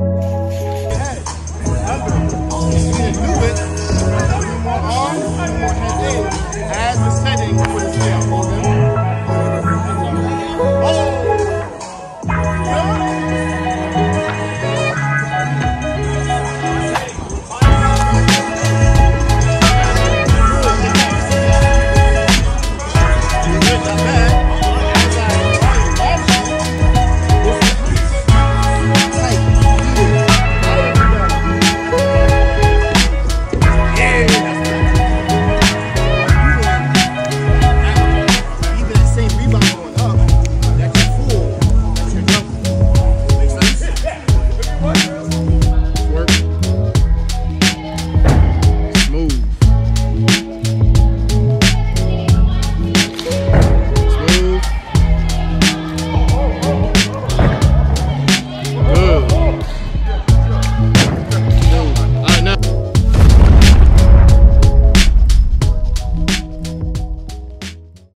Hey, remember, you need to do it. You want on?